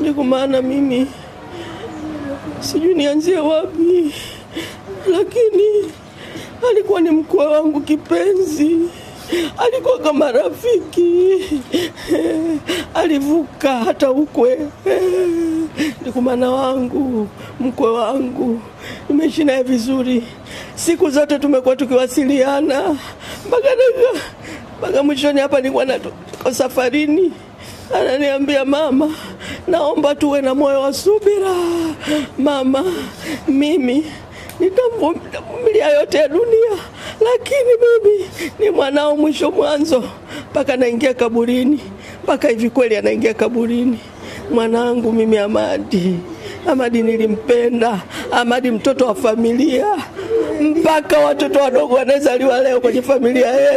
Ndikumana mimi sijui nianzie wapi, lakini alikuwa ni mkwe wangu kipenzi, alikuwa kama rafiki, alivuka hata ukwe. Ndikumana wangu, mkwe wangu, nimeishi naye vizuri, siku zote tumekuwa tukiwasiliana mpaka mwishoni hapa nilikuwa natoka safarini, ananiambia mama, naomba tuwe na moyo wa subira mama, mimi nitamvumilia yote ya dunia, lakini mimi ni mwanao mwisho mwanzo mpaka naingia kaburini. Mpaka hivi kweli anaingia kaburini mwanangu mimi Amadi. Amadi nilimpenda, Amadi mtoto wa familia, mpaka watoto wadogo wanazaliwa leo kwenye familia yeye.